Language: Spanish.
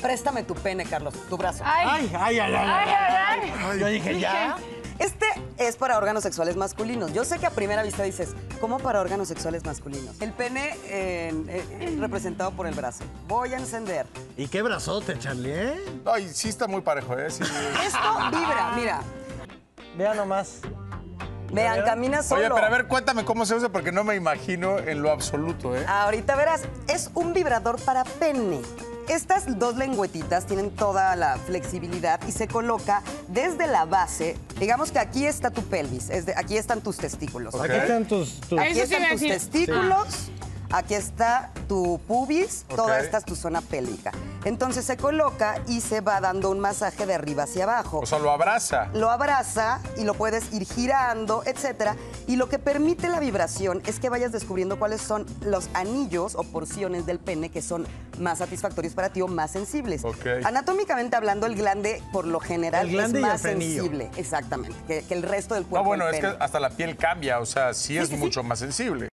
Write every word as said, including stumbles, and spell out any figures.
Préstame tu pene, Carlos, tu brazo. Ay, ay, ay, ay. ay, ay, ay. ay. Yo dije, ya. Este es para órganos sexuales masculinos. Yo sé que a primera vista dices, ¿cómo para órganos sexuales masculinos? El pene eh, eh, representado por el brazo. Voy a encender. ¿Y qué brazote, Charlie? ¿Eh? Ay, sí está muy parejo, ¿eh? Sí, sí. Esto vibra, mira. Vean nomás. Vean, camina solo. Oye, pero a ver, cuéntame cómo se usa, porque no me imagino en lo absoluto, ¿eh? Ahorita verás, es un vibrador para pene. Estas dos lengüetitas tienen toda la flexibilidad y se coloca desde la base. Digamos que aquí está tu pelvis, es de, aquí están tus testículos. Okay. Aquí están tus, tus... Aquí están tus testículos, sí. Aquí está tu pubis, okay. Toda esta es tu zona pélvica. Entonces se coloca y se va dando un masaje de arriba hacia abajo. O sea, lo abraza. Lo abraza y lo puedes ir girando, etcétera. Y lo que permite la vibración es que vayas descubriendo cuáles son los anillos o porciones del pene que son más satisfactorios para ti o más sensibles. Okay. Anatómicamente hablando, el glande por lo general el es más sensible, exactamente, que, que el resto del cuerpo. No, bueno, es que hasta la piel cambia, o sea, sí es sí, sí, mucho sí. más sensible.